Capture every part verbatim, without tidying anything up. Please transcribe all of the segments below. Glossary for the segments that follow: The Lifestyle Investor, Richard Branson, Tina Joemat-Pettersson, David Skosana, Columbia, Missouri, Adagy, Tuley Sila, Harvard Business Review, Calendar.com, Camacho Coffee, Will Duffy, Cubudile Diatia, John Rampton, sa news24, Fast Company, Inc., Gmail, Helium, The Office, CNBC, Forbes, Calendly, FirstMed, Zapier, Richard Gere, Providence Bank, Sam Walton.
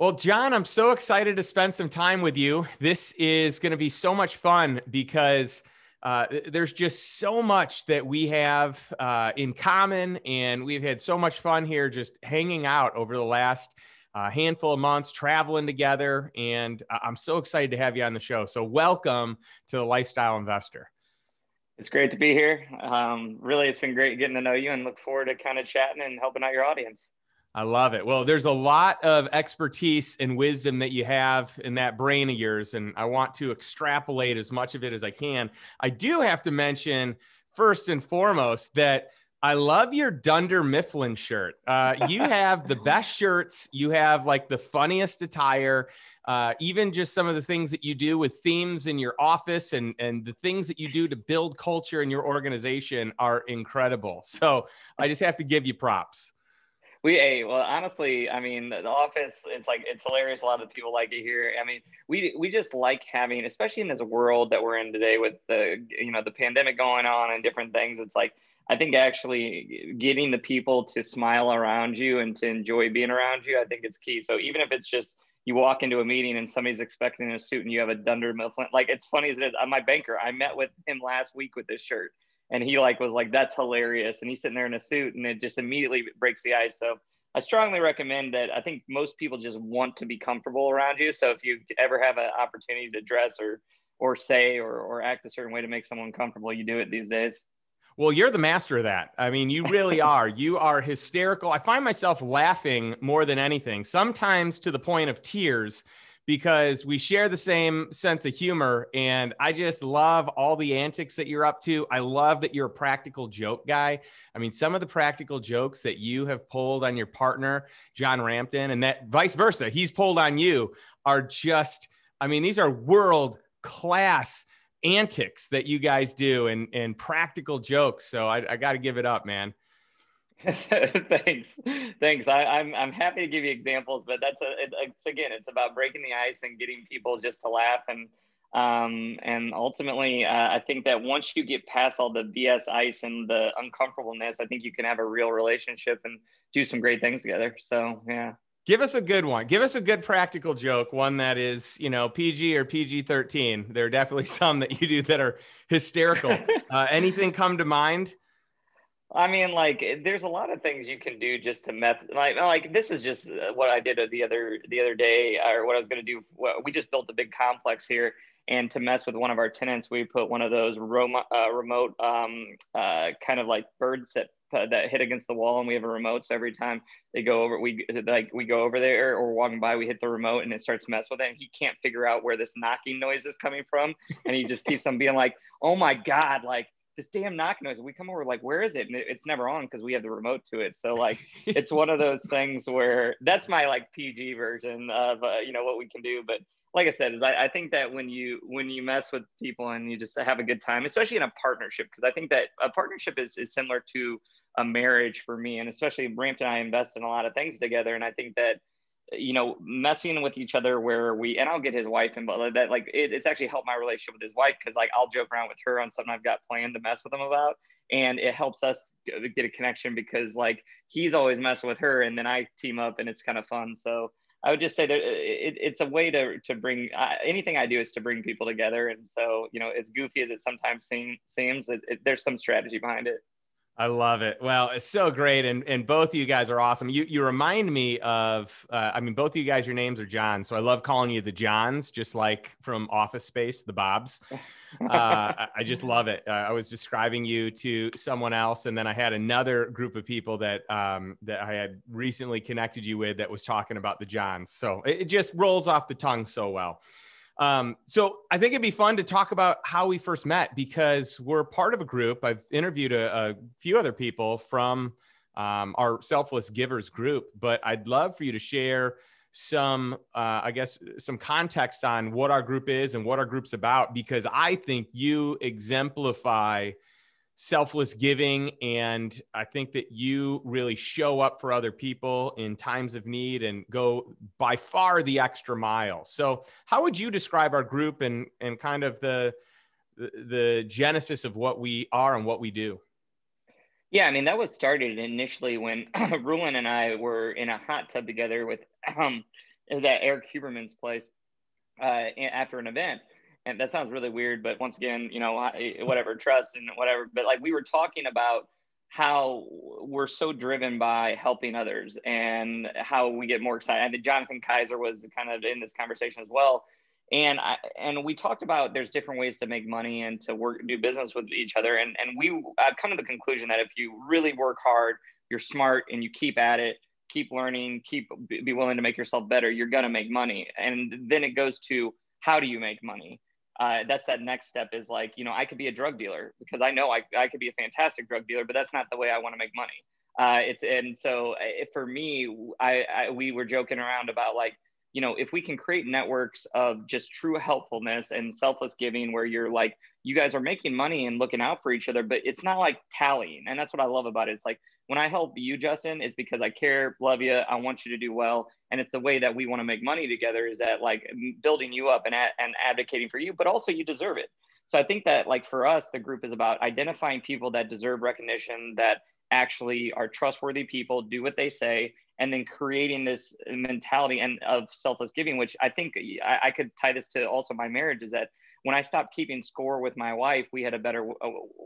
Well, John, I'm so excited to spend some time with you. This is going to be so much fun because uh, there's just so much that we have uh, in common, and we've had so much fun here just hanging out over the last uh, handful of months, traveling together, and I'm so excited to have you on the show. So welcome to The Lifestyle Investor. It's great to be here. Um, really, it's been great getting to know you and look forward to kind of chatting and helping out your audience. I love it. Well, there's a lot of expertise and wisdom that you have in that brain of yours, and I want to extrapolate as much of it as I can. I do have to mention, first and foremost, that I love your Dunder Mifflin shirt. Uh, you have the best shirts. You have like the funniest attire, uh, even just some of the things that you do with themes in your office and, and the things that you do to build culture in your organization are incredible. So I just have to give you props. We, hey, well, honestly, I mean, the office, it's like, it's hilarious. A lot of people like it here. I mean, we, we just like having, especially in this world that we're in today with the, you know, the pandemic going on and different things. It's like, I think actually getting the people to smile around you and to enjoy being around you, I think it's key. So even if it's just, you walk into a meeting and somebody's expecting a suit and you have a Dunder Mifflin, like it's funny as it is, my banker, I met with him last week with this shirt. And he like was like, that's hilarious. And he's sitting there in a suit and it just immediately breaks the ice. So I strongly recommend that. I think most people just want to be comfortable around you. So if you ever have an opportunity to dress or or say or, or act a certain way to make someone comfortable, you do it these days. Well, you're the master of that. I mean, you really are. You are hysterical. I find myself laughing more than anything, sometimes to the point of tears, because we share the same sense of humor. And I just love all the antics that you're up to. I love that you're a practical joke guy. I mean, some of the practical jokes that you have pulled on your partner, John Rampton, and that vice versa, he's pulled on you are just, I mean, these are world class antics that you guys do and, and practical jokes. So I, I got to give it up, man. Thanks. Thanks. I, I'm, I'm happy to give you examples, but that's, a, it, it's again, it's about breaking the ice and getting people just to laugh. And, um, and ultimately, uh, I think that once you get past all the B S ice and the uncomfortableness, I think you can have a real relationship and do some great things together. So, yeah. Give us a good one. Give us a good practical joke. One that is, you know, P G or P G thirteen. There are definitely some that you do that are hysterical. Uh, anything come to mind? I mean, like, there's a lot of things you can do just to method. Like, like this is just what I did the other the other day, or what I was going to do. We just built a big complex here, and to mess with one of our tenants, we put one of those remote, uh, remote um, uh, kind of like birds that that hit against the wall, and we have a remote. So every time they go over, we like we go over there or walking by, we hit the remote, and it starts to mess with it. And he can't figure out where this knocking noise is coming from, and he just keeps on being like, "Oh my God!" Like, this damn knock noise. We come over like, where is it? And it's never on because we have the remote to it. So like, it's one of those things where that's my like P G version of, uh, you know, what we can do. But like I said, is I, I think that when you, when you mess with people and you just have a good time, especially in a partnership, because I think that a partnership is, is similar to a marriage for me. And especially Brampton and I invest in a lot of things together. And I think that, you know, messing with each other where we, and I'll get his wife in, but that like, it, it's actually helped my relationship with his wife. Cause like, I'll joke around with her on something I've got planned to mess with him about. And it helps us get a connection because like, he's always messing with her and then I team up and it's kind of fun. So I would just say that it, it's a way to, to bring uh, anything I do is to bring people together. And so, you know, as goofy as it sometimes seem, seems, it, it, there's some strategy behind it. I love it. Well, it's so great. And, and both of you guys are awesome. You you remind me of, uh, I mean, both of you guys, your names are John. So I love calling you the Johns, just like from Office Space, the Bobs. Uh, I just love it. Uh, I was describing you to someone else. And then I had another group of people that, um, that I had recently connected you with that was talking about the Johns. So it, it just rolls off the tongue so well. Um, so I think it'd be fun to talk about how we first met because we're part of a group. I've interviewed a, a few other people from um, our Selfless Givers group, but I'd love for you to share some, uh, I guess, some context on what our group is and what our group's about, because I think you exemplify selfless giving. And I think that you really show up for other people in times of need and go by far the extra mile. So how would you describe our group and, and kind of the, the genesis of what we are and what we do? Yeah, I mean, that was started initially when Rulon and I were in a hot tub together with um, It was at Eric Huberman's place uh, after an event. And that sounds really weird, but once again, you know, whatever, trust and whatever. But like we were talking about how we're so driven by helping others and how we get more excited. I think Jonathan Kaiser was kind of in this conversation as well. And I, and we talked about there's different ways to make money and to work, do business with each other. And, and we I've come to the conclusion that if you really work hard, you're smart and you keep at it, keep learning, keep be willing to make yourself better, you're going to make money. And then it goes to how do you make money? Uh, that's that next step is like, you know, I could be a drug dealer because I know I, I could be a fantastic drug dealer, but that's not the way I want to make money. Uh, it's and so it, for me, I, I we were joking around about like, you know, if we can create networks of just true helpfulness and selfless giving where you're like, you guys are making money and looking out for each other, but it's not like tallying. And that's what I love about it. It's like when I help you, Justin, it's because I care, love you. I want you to do well. And it's the way that we want to make money together is that like building you up and, and advocating for you, but also you deserve it. So I think that like for us, the group is about identifying people that deserve recognition, that actually are trustworthy people, do what they say, and then creating this mentality and of selfless giving, which I think I, I could tie this to also my marriage is that when I stopped keeping score with my wife, we had a better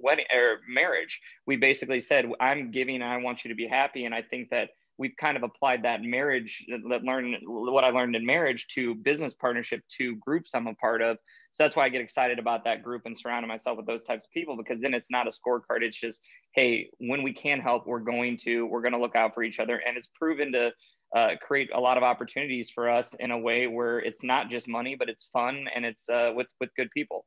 wedding or marriage. We basically said, I'm giving and I want you to be happy. And I think that we've kind of applied that marriage, that learn what I learned in marriage to business partnership, to groups I'm a part of. So that's why I get excited about that group and surrounding myself with those types of people, because then it's not a scorecard. It's just, hey, when we can help, we're going to, we're going to look out for each other. And it's proven to uh, create a lot of opportunities for us in a way where it's not just money, but it's fun and it's uh, with, with good people.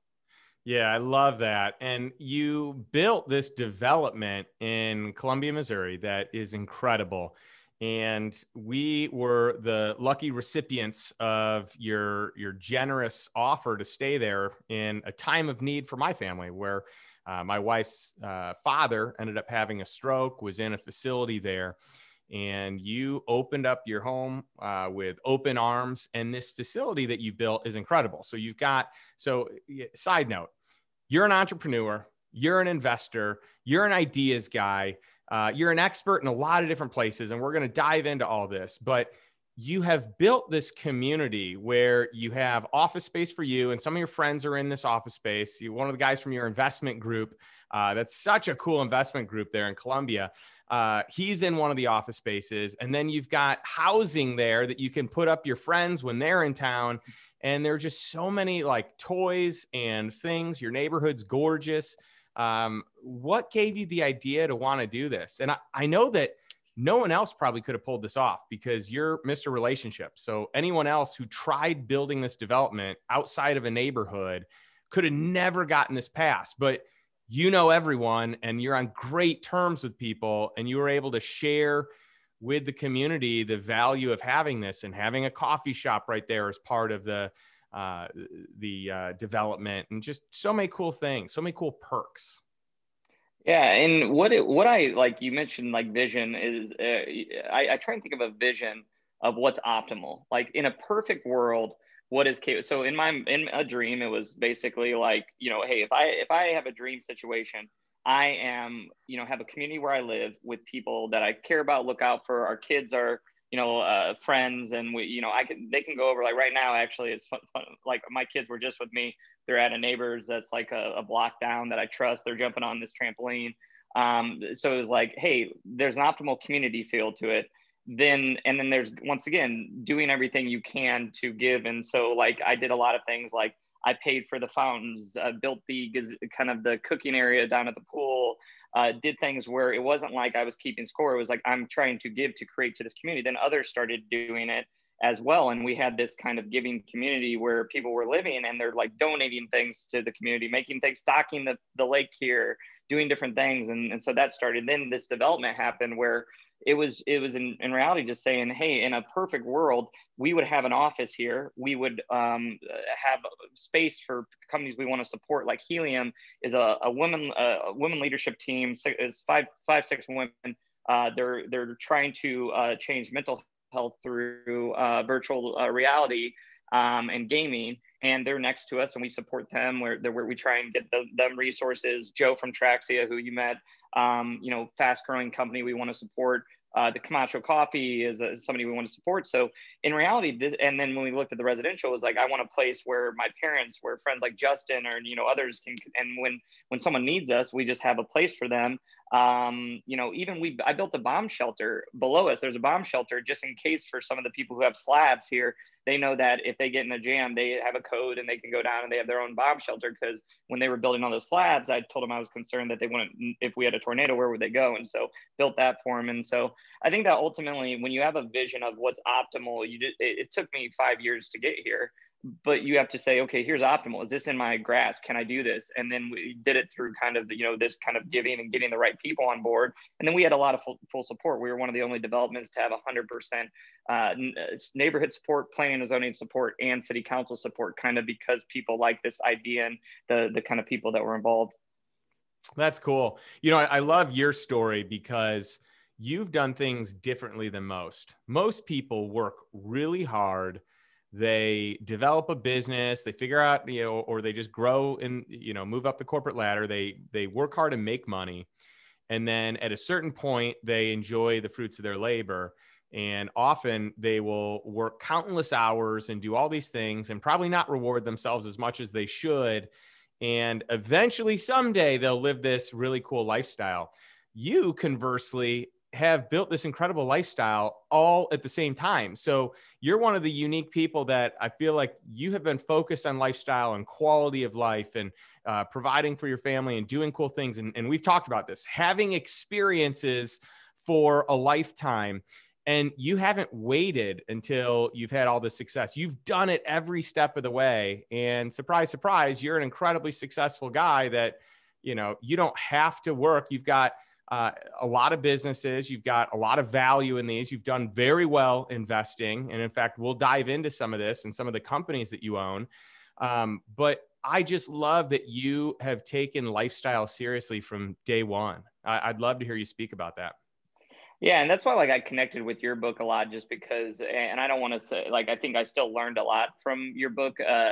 Yeah, I love that. And you built this development in Columbia, Missouri, that is incredible. And we were the lucky recipients of your, your generous offer to stay there in a time of need for my family, where uh, my wife's uh, father ended up having a stroke, was in a facility there. And you opened up your home uh, with open arms. And this facility that you built is incredible. So you've got, so side note, you're an entrepreneur, you're an investor, you're an ideas guy. Uh, you're an expert in a lot of different places, and we're going to dive into all this, but you have built this community where you have office space for you, and some of your friends are in this office space. You're one of the guys from your investment group. Uh, that's such a cool investment group there in Columbia. Uh, he's in one of the office spaces, and then you've got housing there that you can put up your friends when they're in town. And there are just so many like toys and things. Your neighborhood's gorgeous. Um, what gave you the idea to want to do this? And I, I know that no one else probably could have pulled this off because you're Mister Relationship. So anyone else who tried building this development outside of a neighborhood could have never gotten this passed, but you know everyone and you're on great terms with people and you were able to share with the community the value of having this and having a coffee shop right there as part of the Uh, the uh, development, and just so many cool things, so many cool perks. Yeah, and what it, what I like, you mentioned like vision is, uh, I, I try and think of a vision of what's optimal. Like in a perfect world, what is capable? So in my in a dream, it was basically like, you know, hey, if I if I have a dream situation, I am, you know, have a community where I live with people that I care about, look out for. Our kids are, you know, uh, friends, and we, you know, I can, they can go over like right now, actually it's fun, fun. Like my kids were just with me. They're at a neighbor's that's like a, a block down that I trust. They're jumping on this trampoline. Um, so it was like, hey, there's an optimal community feel to it. Then, and then there's once again, doing everything you can to give. And so like, I did a lot of things like I paid for the fountains, uh, built the kind of the cooking area down at the pool, uh, did things where it wasn't like I was keeping score. It was like, I'm trying to give to create to this community. Then others started doing it as well. And we had this kind of giving community where people were living and they're like donating things to the community, making things, stocking the, the lake here, doing different things. And, and so that started. Then this development happened where it was it was in, in reality just saying, hey, in a perfect world, we would have an office here. We would um, have space for companies we want to support. Like Helium is a, a women a women leadership team. It's five five six women. Uh, they're they're trying to uh, change mental health through uh, virtual uh, reality um, and gaming. And they're next to us, and we support them. Where where we try and get the, them resources. Joe from Traxia, who you met, um, you know, fast growing company we want to support. Uh, the Camacho Coffee is, uh, is somebody we want to support. So in reality, this, and then when we looked at the residential, it was like, I want a place where my parents, where friends like Justin or, you know, others can, and when, when someone needs us, we just have a place for them. Um, you know, even we, I built a bomb shelter below us. There's a bomb shelter just in case for some of the people who have slabs here, they know that if they get in a jam, they have a code and they can go down and they have their own bomb shelter. Cause when they were building all those slabs, I told them I was concerned that they wouldn't, if we had a tornado, where would they go? And so built that for them. And so I think that ultimately when you have a vision of what's optimal, you did, it, it took me five years to get here, but you have to say, okay, here's optimal. Is this in my grasp? Can I do this? And then we did it through kind of, you know, this kind of giving and getting the right people on board. And then we had a lot of full, full support. We were one of the only developments to have one hundred percent uh, neighborhood support, planning and zoning support, and city council support, kind of because people like this idea and the, the kind of people that were involved. That's cool. You know, I, I love your story because you've done things differently than most. Most people work really hard. They develop a business, they figure out, you know, or they just grow and, you know, move up the corporate ladder. They, they work hard and make money. And then at a certain point, they enjoy the fruits of their labor. And often they will work countless hours and do all these things and probably not reward themselves as much as they should. And eventually someday they'll live this really cool lifestyle. You conversely have built this incredible lifestyle all at the same time. So you're one of the unique people that I feel like you have been focused on lifestyle and quality of life and uh, providing for your family and doing cool things. And, and we've talked about this, having experiences for a lifetime. And you haven't waited until you've had all this success. You've done it every step of the way. And surprise, surprise, you're an incredibly successful guy that, you know, you don't have to work. You've got Uh, a lot of businesses, you've got a lot of value in these, you've done very well investing. And in fact, we'll dive into some of this and some of the companies that you own. Um, but I just love that you have taken lifestyle seriously from day one. I I'd love to hear you speak about that. Yeah. And that's why, like, I connected with your book a lot, just because, and I don't want to say, like, I think I still learned a lot from your book uh,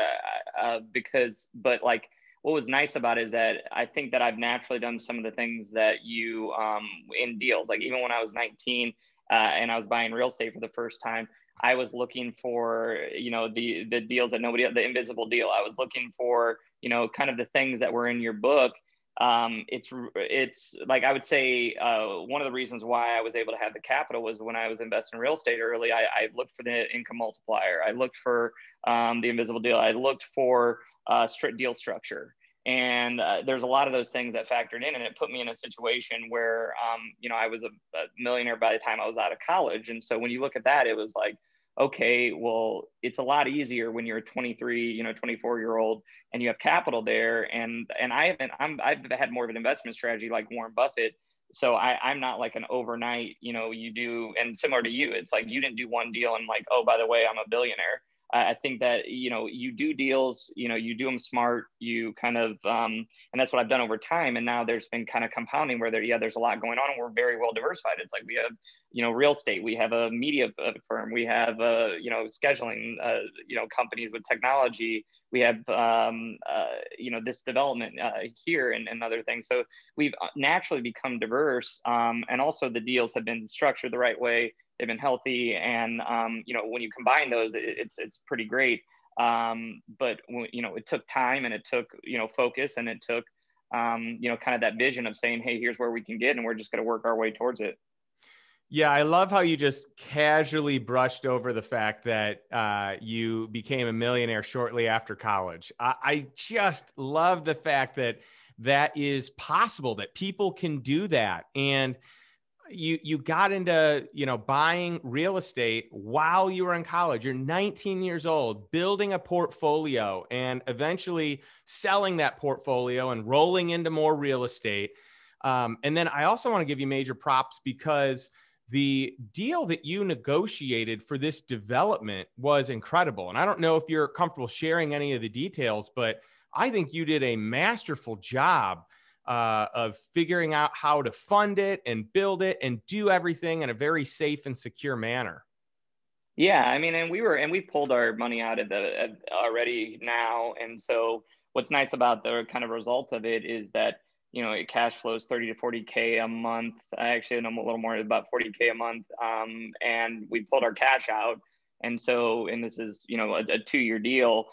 uh, because, but like, what was nice about it is that I think that I've naturally done some of the things that you um, in deals, like even when I was nineteen uh, and I was buying real estate for the first time, I was looking for, you know, the, the deals that nobody, the invisible deal. I was looking for, you know, kind of the things that were in your book. Um, it's, it's like, I would say, uh, one of the reasons why I was able to have the capital was when I was investing in real estate early, I, I looked for the income multiplier. I looked for, um, the invisible deal. I looked for, uh, strict deal structure. And uh, there's a lot of those things that factored in, and it put me in a situation where, um, you know, I was a, a millionaire by the time I was out of college. And so when you look at that, it was like, okay, well, it's a lot easier when you're a twenty-three, you know, twenty-four year old and you have capital there. And, and I haven't, I'm, I've had more of an investment strategy like Warren Buffett. So I, I'm not like an overnight, you know, you do, and similar to you, it's like, you didn't do one deal and like, oh, by the way, I'm a billionaire. I think that, you know, you do deals, you know, you do them smart, you kind of, um, and that's what I've done over time. And now there's been kind of compounding where there, yeah, there's a lot going on and we're very well diversified. It's like, we have, you know, real estate, we have a media firm, we have, uh, you know, scheduling, uh, you know, companies with technology, we have, um, uh, you know, this development uh, here and, and other things. So we've naturally become diverse. Um, and also the deals have been structured the right way. They've been healthy, and um, you know, when you combine those, it, it's it's pretty great. Um, but you know, it took time, and it took you know focus, and it took um, you know kind of that vision of saying, hey, here's where we can get, and we're just going to work our way towards it. Yeah, I love how you just casually brushed over the fact that uh, you became a millionaire shortly after college. I, I just love the fact that that is possible, that people can do that, and you, you got into, you know, buying real estate while you were in college. You're nineteen years old, building a portfolio and eventually selling that portfolio and rolling into more real estate. Um, and then I also want to give you major props because the deal that you negotiated for this development was incredible. And I don't know if you're comfortable sharing any of the details, but I think you did a masterful job Uh, of figuring out how to fund it and build it and do everything in a very safe and secure manner. Yeah, I mean, and we were, and we pulled our money out of the at, already now. And so what's nice about the kind of result of it is that you know, it cash flows thirty to forty K a month. I actually know a little more, about forty K a month. Um, and we pulled our cash out. And so, and this is, you know, a, a two-year deal.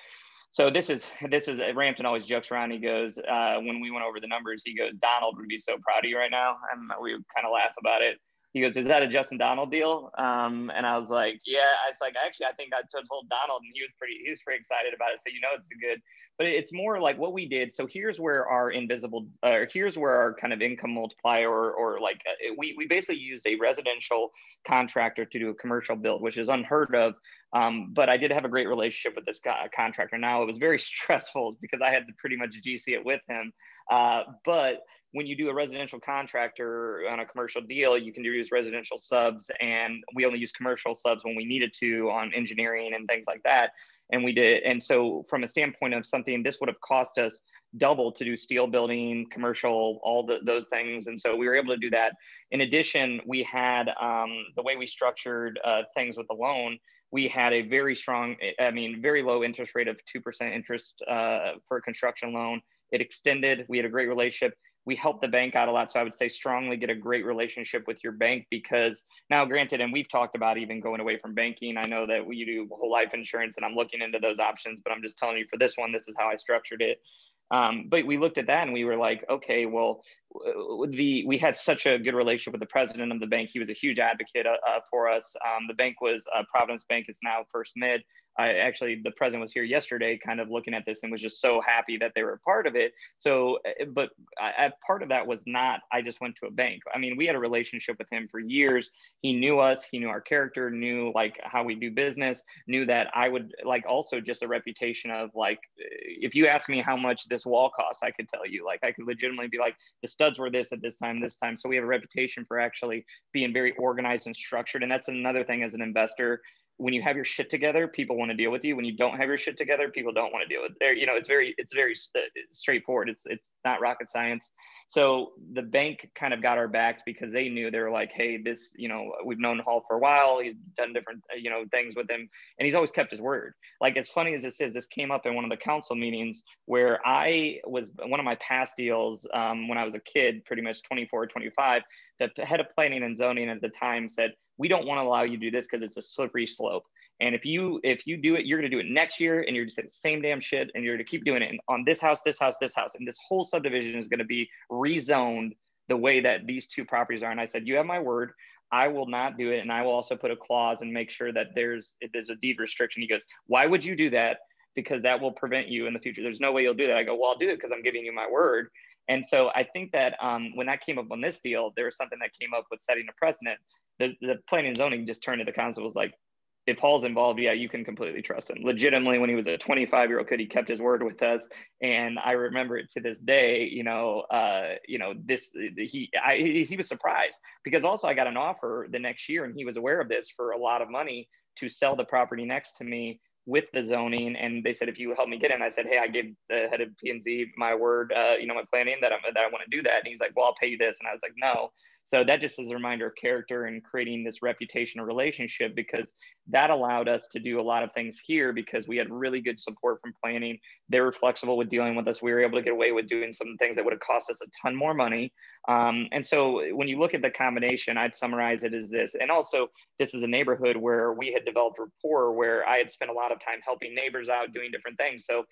So this is, this is, Rampton always jokes around. He goes, uh, when we went over the numbers, he goes, Donald would be so proud of you right now. And we would kind of laugh about it. He goes, is that a Justin Donald deal? Um, and I was like, yeah, I was like, actually, I think I told Donald and he was pretty, he was pretty excited about it. So, you know, it's good, but it's more like what we did. So here's where our invisible, uh, here's where our kind of income multiplier or, or like uh, we, we basically used a residential contractor to do a commercial build, which is unheard of. Um, but I did have a great relationship with this co- contractor. Now it was very stressful because I had to pretty much G C it with him. Uh, but when you do a residential contractor on a commercial deal, you can use residential subs, and we only use commercial subs when we needed to on engineering and things like that. And we did. And so from a standpoint of something, this would have cost us double to do steel building, commercial, all the, those things. And so we were able to do that. In addition, we had um, the way we structured uh, things with the loan, we had a very strong, I mean, very low interest rate of two percent interest uh, for a construction loan. It extended, we had a great relationship. We helped the bank out a lot. So I would say strongly get a great relationship with your bank, because now granted, and we've talked about even going away from banking. I know that we do whole life insurance and I'm looking into those options, but I'm just telling you for this one, this is how I structured it. Um, but we looked at that and we were like, okay, well, the, we had such a good relationship with the president of the bank. He was a huge advocate uh, for us. Um, the bank was uh, Providence Bank. It's now FirstMed. I actually, the president was here yesterday kind of looking at this and was just so happy that they were a part of it. So, but I, I, part of that was not, I just went to a bank. I mean, we had a relationship with him for years. He knew us, he knew our character, knew like how we do business, knew that I would like also just a reputation of like, if you ask me how much this wall costs, I could tell you, like, I could legitimately be like, this studs were this at this time, this time. So we have a reputation for actually being very organized and structured. And that's another thing as an investor. When you have your shit together, people want to deal with you. When you don't have your shit together, people don't want to deal with it. You know, it's very, it's very straightforward. It's, it's not rocket science. So the bank kind of got our backs because they knew, they were like, hey, this, you know, we've known Hall for a while. He's done different, you know, things with him. And he's always kept his word. Like, as funny as this is, this came up in one of the council meetings where I was, one of my past deals um, when I was a kid, pretty much twenty-four, twenty-five, the head of planning and zoning at the time said, we don't want to allow you to do this because it's a slippery slope. And if you if you do it, you're going to do it next year and you're going to say the same damn shit and you're going to keep doing it and on this house, this house, this house. And this whole subdivision is going to be rezoned the way that these two properties are. And I said, you have my word. I will not do it. And I will also put a clause and make sure that there's, if there's a deed restriction. He goes, why would you do that? Because that will prevent you in the future. There's no way you'll do that. I go, well, I'll do it because I'm giving you my word. And so I think that um, when that came up on this deal, there was something that came up with setting a precedent. The, the planning and zoning just turned to the council, was like, if Hall's involved, yeah, you can completely trust him. Legitimately, when he was a twenty-five-year-old kid, he kept his word with us. And I remember it to this day, you know, uh, you know, this, he, I, he was surprised because also I got an offer the next year and he was aware of this for a lot of money to sell the property next to me with the zoning. And they said, if you help me get in, I said, hey, I gave the head of P and Z my word, uh, you know, my planning that, I'm, that I want to do that. And he's like, well, I'll pay you this. And I was like, no. So that just is a reminder of character and creating this reputation or relationship, because that allowed us to do a lot of things here because we had really good support from planning. They were flexible with dealing with us. We were able to get away with doing some things that would have cost us a ton more money. Um, and so when you look at the combination, I'd summarize it as this. And also, this is a neighborhood where we had developed rapport, where I had spent a lot of time helping neighbors out, doing different things. So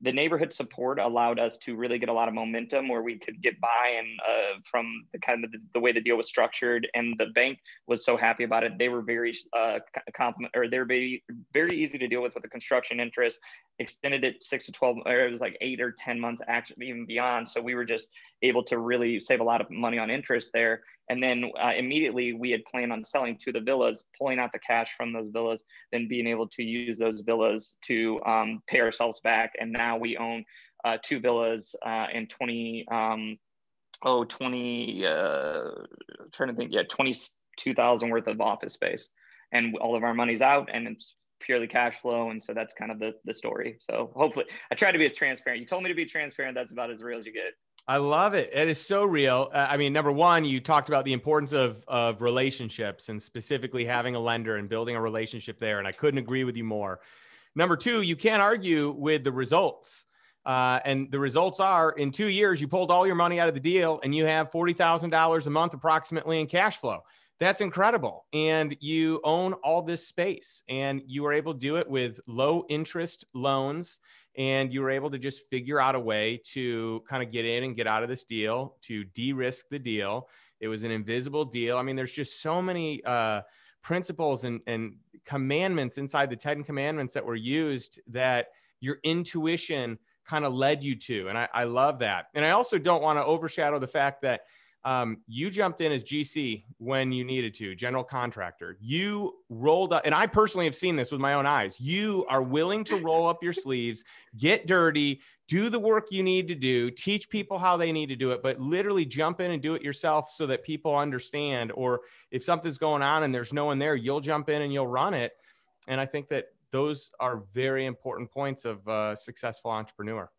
the neighborhood support allowed us to really get a lot of momentum where we could get by, and uh, from the kind of the, the way the deal was structured, and the bank was so happy about it. They were very uh, compliment, or they're very, very easy to deal with with the construction interest. Extended it six to twelve, or it was like eight or ten months, actually even beyond. So we were just able to really save a lot of money on interest there. And then uh, immediately we had planned on selling two of the villas, pulling out the cash from those villas, then being able to use those villas to um, pay ourselves back. And now we own uh, two villas uh, in twenty, um, oh, twenty, uh, I'm trying to think, yeah, twenty-two thousand worth of office space. And all of our money's out and it's purely cash flow. And so that's kind of the, the story. So hopefully, I try to be as transparent. You told me to be transparent. That's about as real as you get. I love it. It is so real. Uh, I mean, number one, you talked about the importance of of relationships and specifically having a lender and building a relationship there. And I couldn't agree with you more. Number two, you can't argue with the results. Uh, and the results are, in two years, you pulled all your money out of the deal and you have forty thousand dollars a month approximately in cash flow. That's incredible. And you own all this space and you were able to do it with low interest loans. And you were able to just figure out a way to kind of get in and get out of this deal, to de-risk the deal. It was an invisible deal. I mean, there's just so many uh, principles and, and commandments inside the Ten Commandments that were used that your intuition kind of led you to. And I, I love that. And I also don't want to overshadow the fact that um, you jumped in as G C when you needed to, general contractor. You rolled up, and I personally have seen this with my own eyes. You are willing to roll up your sleeves, get dirty, do the work you need to do, teach people how they need to do it, but literally jump in and do it yourself so that people understand. Or if something's going on and there's no one there, you'll jump in and you'll run it. And I think that those are very important points of a successful entrepreneur.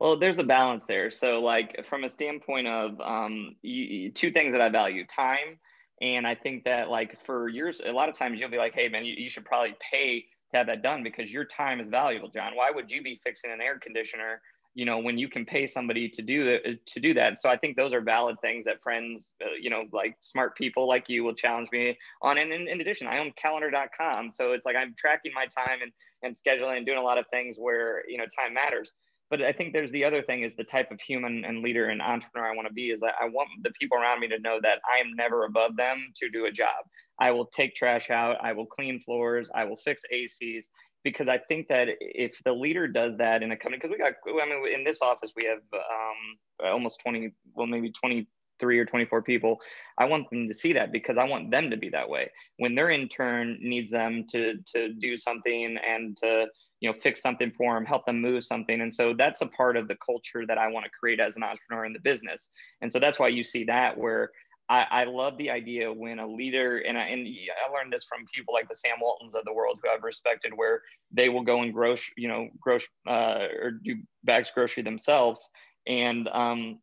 Well, there's a balance there. So like from a standpoint of um, you, two things that I value, time. And I think that like for years, a lot of times you'll be like, hey man, you, you should probably pay to have that done because your time is valuable, John. Why would you be fixing an air conditioner, you know, when you can pay somebody to do that, to do that? So I think those are valid things that friends, uh, you know, like smart people like you will challenge me on. And in, in addition, I own calendar dot com. So it's like, I'm tracking my time and, and scheduling and doing a lot of things where, you know, time matters. But I think there's the other thing is the type of human and leader and entrepreneur I want to be is I want the people around me to know that I am never above them to do a job. I will take trash out. I will clean floors. I will fix A Cs. Because I think that if the leader does that in a company, because we got, I mean, in this office, we have um, almost twenty, well, maybe twenty-three or twenty-four people. I want them to see that because I want them to be that way. When their intern needs them to, to do something and to, you know, fix something for them, help them move something. And so that's a part of the culture that I want to create as an entrepreneur in the business. And so that's why you see that where I, I love the idea when a leader, and I, and I learned this from people like the Sam Waltons of the world who I've respected, where they will go and grocery, you know, grocery uh, or do bags grocery themselves. And um,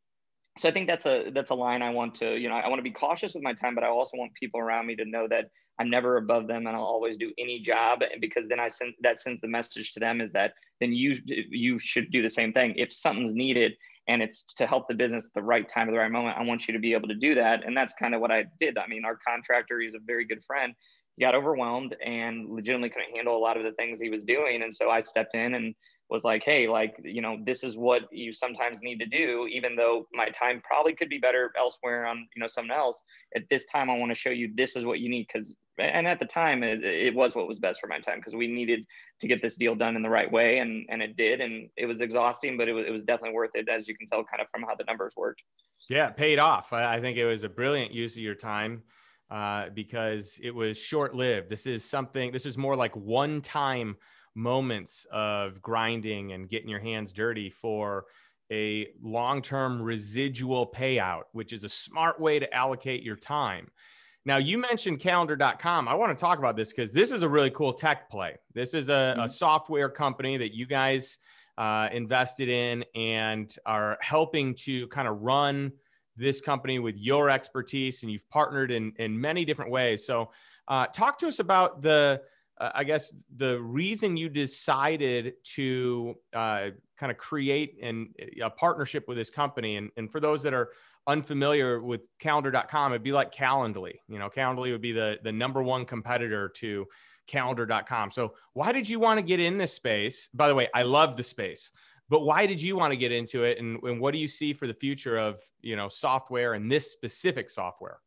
so I think that's a, that's a line I want to, you know, I want to be cautious with my time, but I also want people around me to know that I'm never above them and I'll always do any job. And because then I send, that sends the message to them is that then you, you should do the same thing. If something's needed, and it's to help the business at the right time at the right moment, I want you to be able to do that. And that's kind of what I did. I mean, our contractor, he's a very good friend. He got overwhelmed and legitimately couldn't handle a lot of the things he was doing. And so I stepped in and was like, hey, like, you know, this is what you sometimes need to do, even though my time probably could be better elsewhere on, you know, someone else. At this time, I want to show you this is what you need. Because, and at the time, it, it was what was best for my time because we needed to get this deal done in the right way. And, and it did. And it was exhausting, but it was, it was definitely worth it, as you can tell kind of from how the numbers worked. Yeah, it paid off. I think it was a brilliant use of your time. Uh, because it was short-lived. This is something, this is more like one-time moments of grinding and getting your hands dirty for a long-term residual payout, which is a smart way to allocate your time. Now, you mentioned calendar dot com. I want to talk about this because this is a really cool tech play. This is a, mm-hmm. a software company that you guys uh, invested in and are helping to kind of run this company with your expertise, and you've partnered in, in many different ways. So uh, talk to us about the, uh, I guess, the reason you decided to uh, kind of create an, a partnership with this company. And, and for those that are unfamiliar with calendar dot com, it'd be like Calendly. You know, Calendly would be the, the number one competitor to calendar dot com. So why did you want to get in this space? By the way, I love the space. But why did you want to get into it? And, and what do you see for the future of, you know, software and this specific software?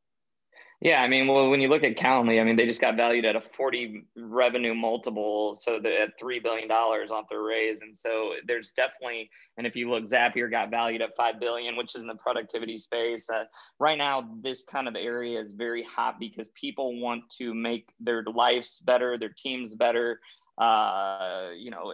Yeah, I mean, well, when you look at Calendly, I mean, they just got valued at a forty revenue multiple. So they're at three billion dollars off their raise. And so there's definitely, and if you look, Zapier got valued at five billion dollars, which is in the productivity space. Uh, right now, this kind of area is very hot because people want to make their lives better, their teams better. Uh, you know,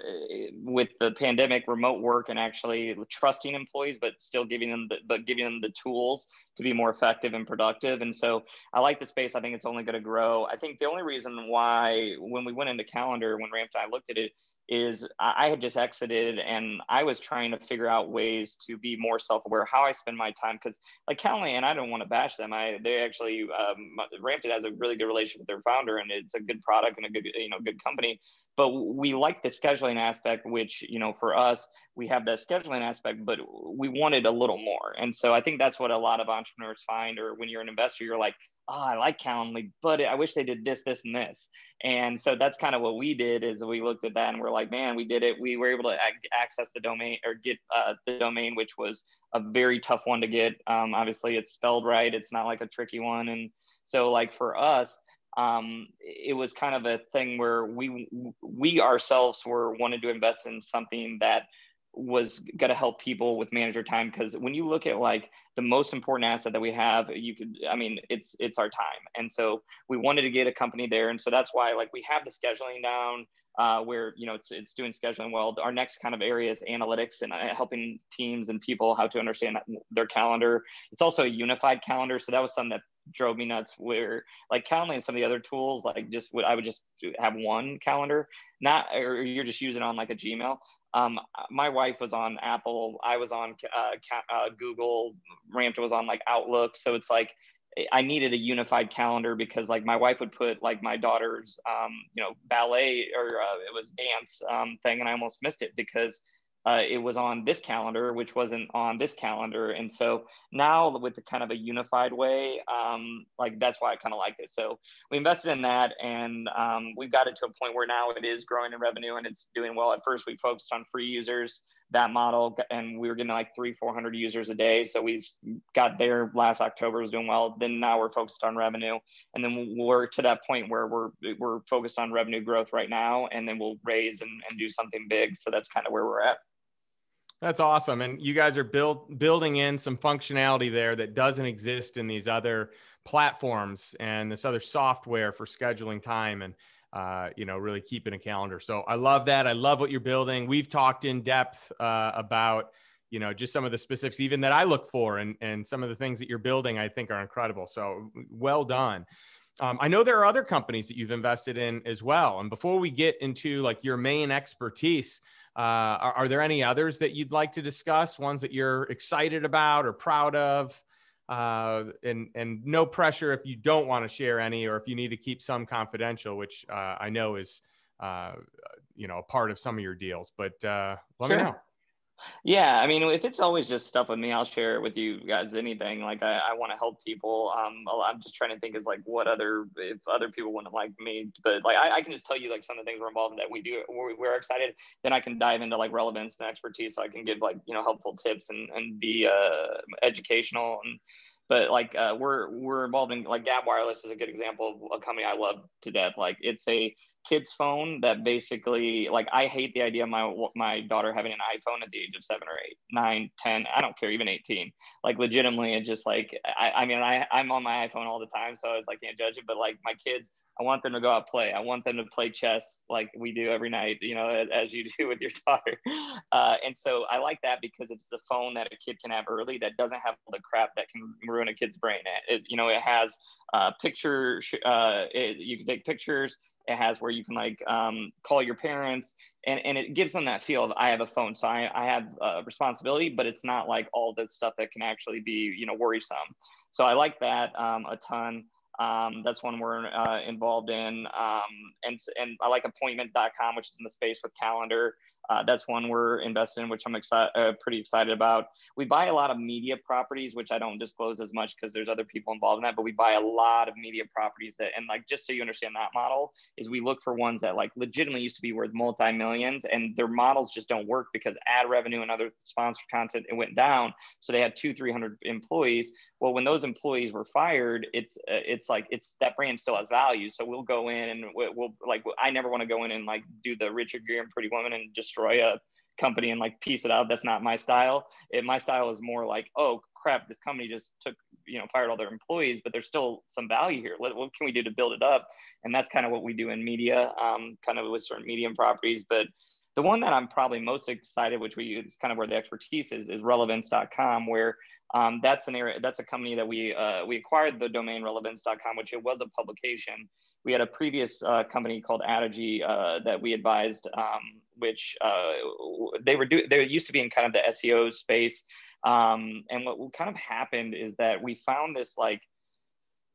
with the pandemic, remote work, and actually trusting employees, but still giving them, the, but giving them the tools to be more effective and productive. And so I like the space. I think it's only going to grow. I think the only reason why when we went into Calendar, when Rampton and I looked at it, is I had just exited and I was trying to figure out ways to be more self-aware, how I spend my time. Because like Calendly, and I don't want to bash them, I they actually, um, Rampton has a really good relationship with their founder, and it's a good product and a good, you know, good company. But we like the scheduling aspect, which, you know, for us, we have that scheduling aspect, but we wanted a little more. And so I think that's what a lot of entrepreneurs find, or when you're an investor, you're like, oh, I like Calendly, but I wish they did this, this, and this. And so that's kind of what we did, is we looked at that and we're like, man, we did it. We were able to access the domain, or get uh, the domain, which was a very tough one to get. Um, obviously, it's spelled right. It's not like a tricky one. And so like for us, um, it was kind of a thing where we we ourselves were wanted to invest in something that was going to help people with manager time. Because when you look at like the most important asset that we have, you could, I mean, it's, it's our time. And so we wanted to get a company there. And so that's why like we have the scheduling down, uh, where, you know, it's, it's doing scheduling well. Our next kind of area is analytics and uh, helping teams and people how to understand their calendar. It's also a unified calendar. So that was something that drove me nuts, where like Calendly and some of the other tools, like just what I would just have one calendar, not, or you're just using on like a Gmail. Um, my wife was on Apple, I was on uh, uh, Google, Rampton was on like Outlook. So it's like, I needed a unified calendar, because like my wife would put like my daughter's, um, you know, ballet, or uh, it was dance um, thing. And I almost missed it because uh, it was on this calendar, which wasn't on this calendar. And so now with the kind of a unified way, um, like that's why I kind of liked it. So we invested in that, and um, we've got it to a point where now it is growing in revenue and it's doing well. At first we focused on free users, that model, and we were getting like three, four hundred users a day. So we got there last October, was doing well. Then now we're focused on revenue. And then we're to that point where we're, we're focused on revenue growth right now, and then we'll raise and, and do something big. So that's kind of where we're at. That's awesome. And you guys are build, building in some functionality there that doesn't exist in these other platforms and this other software for scheduling time and, uh, you know, really keeping a calendar. So I love that. I love what you're building. We've talked in depth uh, about, you know, just some of the specifics even that I look for, and, and some of the things that you're building, I think are incredible. So well done. Um, I know there are other companies that you've invested in as well. And before we get into like your main expertise, Uh, are, are there any others that you'd like to discuss? Ones that you're excited about or proud of? Uh, and, and no pressure if you don't want to share any, or if you need to keep some confidential, which uh, I know is uh, you know, a part of some of your deals. But uh, let Sure. me know. Yeah, I mean, if it's always just stuff with me, I'll share it with you guys. Anything like I, I want to help people. Um, I'm just trying to think is like what other if other people wouldn't like me, but like I, I can just tell you like some of the things we're involved in that we do. We're, we're excited. Then I can dive into like relevance and expertise, so I can give like you know helpful tips and and be uh, educational. And but like uh, we're we're involved in like Gap Wireless is a good example of a company I love to death. Like it's a kid's phone that basically like I hate the idea of my my daughter having an iPhone at the age of seven or eight, nine, ten, I don't care, even eighteen. Like legitimately it's just like I, I mean I I'm on my iPhone all the time, so it's like can't judge it, but like my kids, I want them to go out play. I want them to play chess like we do every night, you know, as, as you do with your daughter. Uh, and so I like that because it's the phone that a kid can have early that doesn't have all the crap that can ruin a kid's brain. It, you know, it has uh, picture, uh, it, you can take pictures. It has where you can like um, call your parents, and, and it gives them that feel of I have a phone. So I, I have a responsibility, but it's not like all the stuff that can actually be, you know, worrisome. So I like that um, a ton. Um, that's one we're uh, involved in. Um, and, and I like appointment dot com, which is in the space with calendar. Uh, that's one we're invested in, which I'm excited, uh, pretty excited about. We buy a lot of media properties, which I don't disclose as much because there's other people involved in that, but we buy a lot of media properties that, and like, just so you understand that model is we look for ones that like legitimately used to be worth multi-millions and their models just don't work because ad revenue and other sponsored content, it went down. So they had two, three hundred employees. Well, when those employees were fired, it's, uh, it's like, it's that brand still has value. So we'll go in and we'll, we'll like, I never want to go in and like do the Richard Gere and Pretty Woman and just destroy a company and like piece it out. That's not my style. It, my style is more like, oh crap, this company just took, you know, fired all their employees, but there's still some value here. What, what can we do to build it up? And that's kind of what we do in media, um, kind of with certain medium properties. But the one that I'm probably most excited, which we use kind of where the expertise is, is relevance dot com, where um, that's an area, that's a company that we uh, we acquired the domain relevance dot com, which it was a publication. We had a previous uh, company called Adagy uh, that we advised, um, which uh, they were do they used to be in kind of the S E O space. Um, and what kind of happened is that we found this like,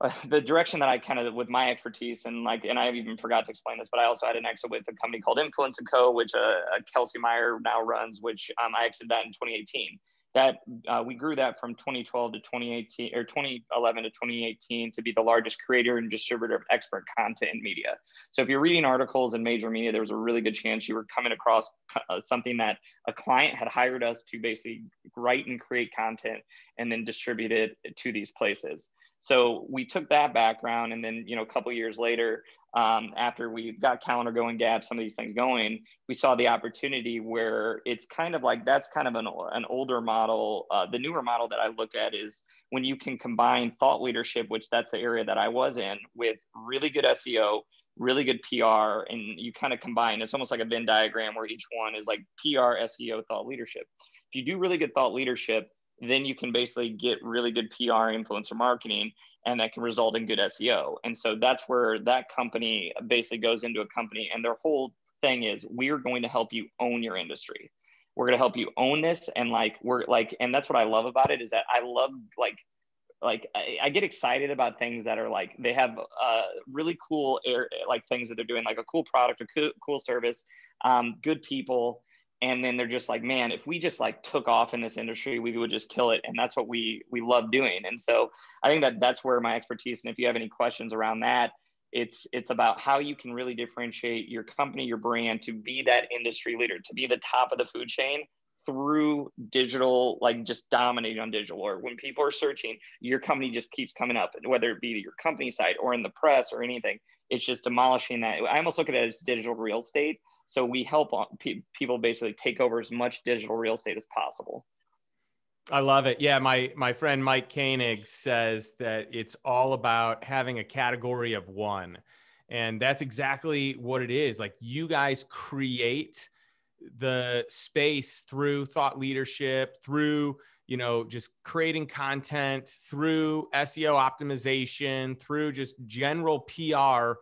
Uh, the direction that I kind of, with my expertise and like, and I even forgot to explain this, but I also had an exit with a company called Influence and Co, which uh, uh, Kelsey Meyer now runs, which um, I exited that in twenty eighteen. That uh, we grew that from twenty twelve to twenty eighteen, or twenty eleven to twenty eighteen, to be the largest creator and distributor of expert content in media. So if you're reading articles in major media, there was a really good chance you were coming across uh, something that a client had hired us to basically write and create content and then distribute it to these places. So we took that background, and then, you know, a couple of years later, um, after we got Calendar going, Gap, some of these things going, we saw the opportunity where it's kind of like, that's kind of an, an older model. Uh, the newer model that I look at is when you can combine thought leadership, which that's the area that I was in, with really good S E O, really good P R, and you kind of combine. It's almost like a Venn diagram where each one is like P R, S E O, thought leadership. If you do really good thought leadership, then you can basically get really good P R, influencer marketing, and that can result in good S E O. And so that's where that company basically goes into a company, and their whole thing is, we're going to help you own your industry. We're going to help you own this. And like, we're like, and that's what I love about it, is that I love like, like I, I get excited about things that are like, they have uh, really cool air, like things that they're doing, like a cool product, a cool, cool service, um, good people. And then they're just like, man, if we just like took off in this industry, we would just kill it. And that's what we we love doing. And so I think that that's where my expertise, and if you have any questions around that, it's it's about how you can really differentiate your company, your brand, to be that industry leader, to be the top of the food chain through digital, like just dominating on digital. Or when people are searching, your company just keeps coming up, whether it be your company site or in the press or anything. It's just demolishing that. I almost look at it as digital real estate. So we help people basically take over as much digital real estate as possible. I love it. Yeah, my my friend Mike Koenig says that it's all about having a category of one. And that's exactly what it is. Like, you guys create the space through thought leadership, through, you know, just creating content, through S E O optimization, through just general P R,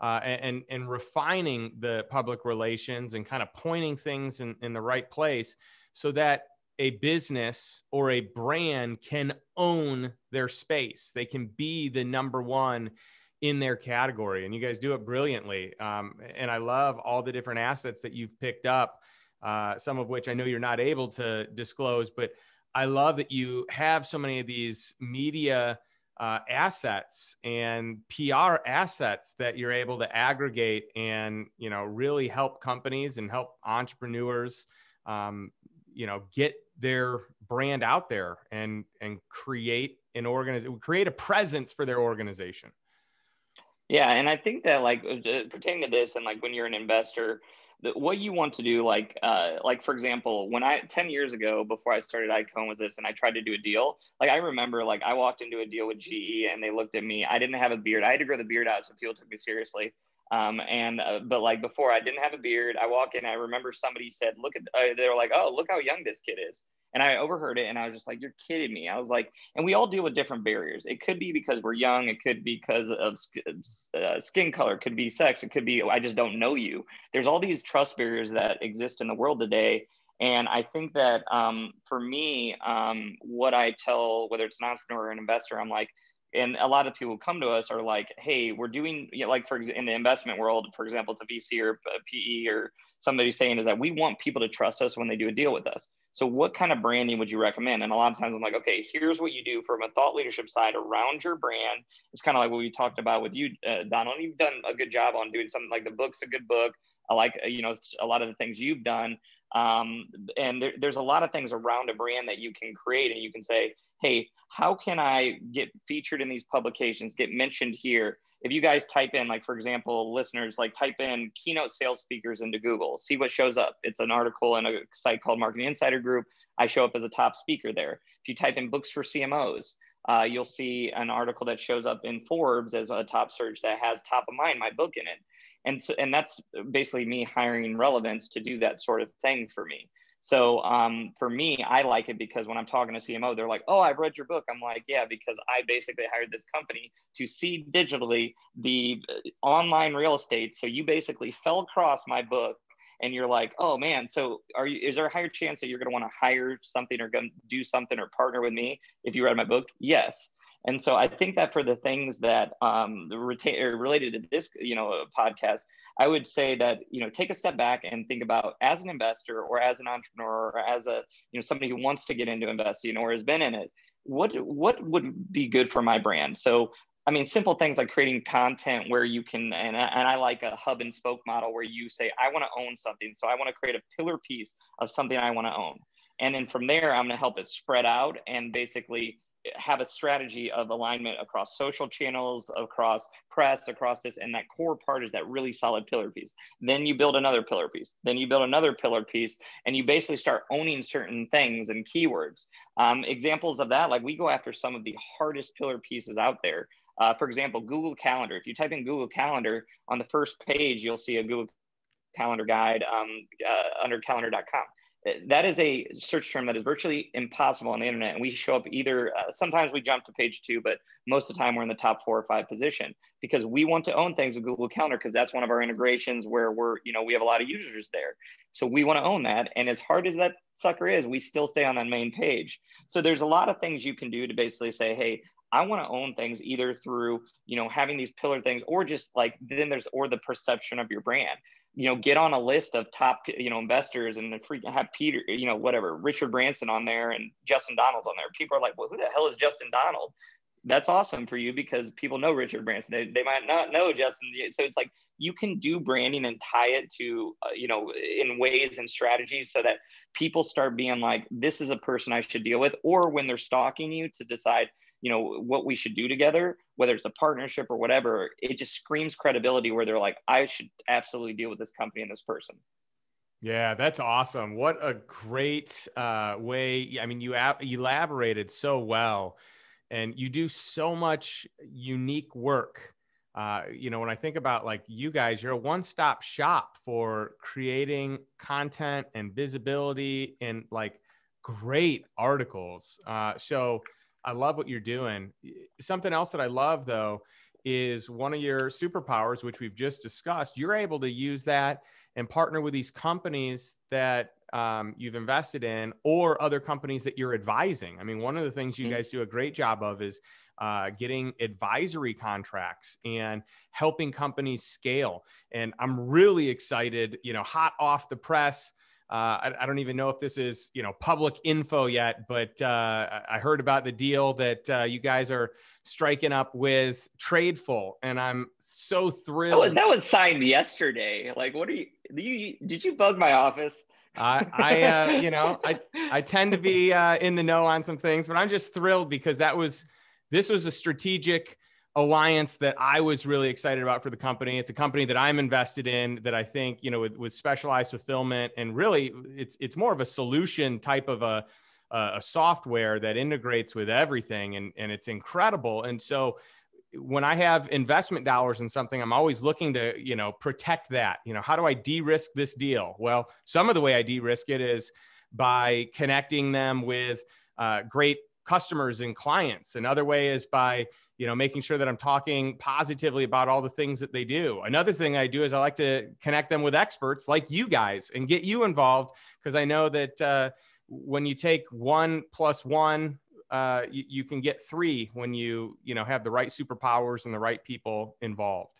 uh, and, and refining the public relations and kind of pointing things in, in the right place so that a business or a brand can own their space. They can be the number one in their category. And you guys do it brilliantly. Um, and I love all the different assets that you've picked up, uh, some of which I know you're not able to disclose, but I love that you have so many of these media uh, assets and P R assets that you're able to aggregate and, you know, really help companies and help entrepreneurs, um, you know, get their brand out there and, and create an organization, create a presence for their organization. Yeah. And I think that like uh, pertaining to this, and like when you're an investor, the, what you want to do, like, uh, like for example, when I, ten years ago, before I started Icon was this, and I tried to do a deal. Like, I remember, like, I walked into a deal with G E and they looked at me. I didn't have a beard. I had to grow the beard out, so people took me seriously. Um, and, uh, but like before, I didn't have a beard. I walk in, I remember somebody said, look at, uh, they were like, oh, look how young this kid is. And I overheard it, and I was just like, you're kidding me. I was like, and we all deal with different barriers. It could be because we're young. It could be because of uh, skin color. It could be sex. It could be, I just don't know you. There's all these trust barriers that exist in the world today. And I think that um, for me, um, what I tell, whether it's an entrepreneur or an investor, I'm like, and a lot of people who come to us are like, hey, we're doing, you know, like for in the investment world, for example, it's a V C or a P E or somebody saying is that we want people to trust us when they do a deal with us. So what kind of branding would you recommend? And a lot of times I'm like, okay, here's what you do from a thought leadership side around your brand. It's kind of like what we talked about with you, uh, Donald. You've done a good job on doing something like the book's a good book. I like, you know, a lot of the things you've done. Um, and there, there's a lot of things around a brand that you can create, and you can say, hey, how can I get featured in these publications, get mentioned here? If you guys type in, like, for example, listeners, like type in keynote sales speakers into Google, see what shows up. It's an article in a site called Marketing Insider Group. I show up as a top speaker there. If you type in books for C M Os, uh, you'll see an article that shows up in Forbes as a top search that has top of mind, my book in it. And so, and that's basically me hiring Relevance to do that sort of thing for me. So um, for me, I like it because when I'm talking to C M O, they're like, oh, I've read your book. I'm like, yeah, because I basically hired this company to see digitally the online real estate. So you basically fell across my book and you're like, oh man, so are you, is there a higher chance that you're going to want to hire something or going to do something or partner with me if you read my book? Yes. And so I think that for the things that um, retain, or related to this, you know, podcast, I would say that, you know, take a step back and think about as an investor or as an entrepreneur or as a, you know, somebody who wants to get into investing or has been in it, what, what would be good for my brand? So, I mean, simple things like creating content where you can, and I, and I like a hub and spoke model where you say, I want to own something. So I want to create a pillar piece of something I want to own. And then from there, I'm going to help it spread out and basically have a strategy of alignment across social channels, across press, across this, and that core part is that really solid pillar piece. Then you build another pillar piece. Then you build another pillar piece, and you basically start owning certain things and keywords. Um, examples of that, like we go after some of the hardest pillar pieces out there. Uh, for example, Google Calendar. If you type in Google Calendar, on the first page, you'll see a Google Calendar guide um, uh, under calendar dot com. That is a search term that is virtually impossible on the internet. And we show up either, uh, sometimes we jump to page two, but most of the time we're in the top four or five position because we want to own things with Google Calendar because that's one of our integrations where we're, you know, we have a lot of users there. So we want to own that. And as hard as that sucker is, we still stay on that main page. So there's a lot of things you can do to basically say, hey, I want to own things either through, you know, having these pillar things or just like, then there's, or the perception of your brand. You know, get on a list of top, you know, investors and freaking have Peter, you know, whatever, Richard Branson on there and Justin Donald's on there. People are like, well, who the hell is Justin Donald? That's awesome for you because people know Richard Branson. They, they might not know Justin. So it's like you can do branding and tie it to, uh, you know, in ways and strategies so that people start being like, this is a person I should deal with. Or when they're stalking you to decide, you know, what we should do together, whether it's a partnership or whatever, it just screams credibility where they're like, I should absolutely deal with this company and this person. Yeah, that's awesome. What a great uh, way. I mean, you elaborated so well and you do so much unique work. Uh, you know, when I think about like you guys, you're a one-stop shop for creating content and visibility and like great articles. Uh, so I love what you're doing. Something else that I love though, is one of your superpowers, which we've just discussed, you're able to use that and partner with these companies that um, you've invested in or other companies that you're advising. I mean, one of the things you guys do a great job of is uh, getting advisory contracts and helping companies scale. And I'm really excited, you know, hot off the press. Uh, I, I don't even know if this is, you know, public info yet, but uh, I heard about the deal that uh, you guys are striking up with Tradeful, and I'm so thrilled. That was, that was signed yesterday. Like, what are you? you did you bug my office? I, I uh, you know, I I tend to be uh, in the know on some things, but I'm just thrilled because that was this was a strategic alliance that I was really excited about for the company. It's a company that I'm invested in that I think, you know, with, with specialized fulfillment and really it's, it's more of a solution type of a, a software that integrates with everything and, and it's incredible. And so when I have investment dollars in something, I'm always looking to, you know, protect that, you know, how do I de-risk this deal? Well, some of the way I de-risk it is by connecting them with uh, great customers and clients. Another way is by, you know, making sure that I'm talking positively about all the things that they do. Another thing I do is I like to connect them with experts like you guys and get you involved because I know that uh, when you take one plus one, uh, you, you can get three when you, you know, have the right superpowers and the right people involved.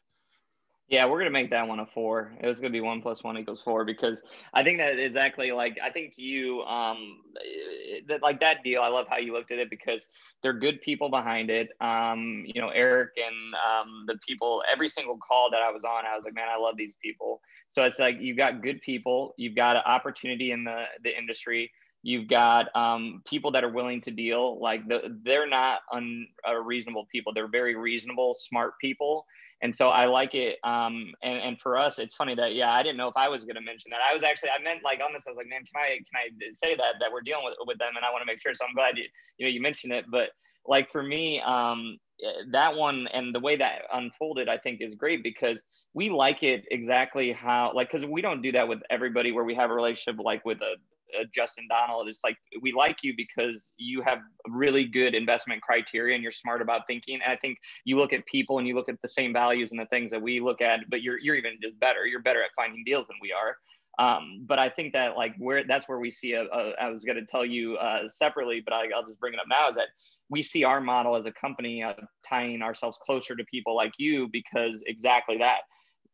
Yeah, we're going to make that one a four. It was going to be one plus one equals four because I think that exactly like, I think you, um, that like that deal, I love how you looked at it because they're good people behind it. Um, you know, Eric and um, the people, every single call that I was on, I was like, man, I love these people. So it's like, you've got good people, you've got an opportunity in the, the industry. You've got um, people that are willing to deal, like the, they're not unreasonable uh, people. They're very reasonable, smart people. And so I like it. Um, and, and for us, it's funny that, yeah, I didn't know if I was going to mention that. I was actually, I meant like on this, I was like, man, can I, can I say that, that we're dealing with, with them? And I want to make sure. So I'm glad you, you know, you mentioned it, but like for me, um, that one and the way that unfolded, I think is great because we like it exactly how, like, cause we don't do that with everybody where we have a relationship, like with a, uh, Justin Donald. It's like, we like you because you have really good investment criteria and you're smart about thinking. And I think you look at people and you look at the same values and the things that we look at, but you're, you're even just better. You're better at finding deals than we are. Um, but I think that like where that's where we see, a, a, I was going to tell you uh, separately, but I, I'll just bring it up now, is that we see our model as a company of tying ourselves closer to people like you, because exactly that.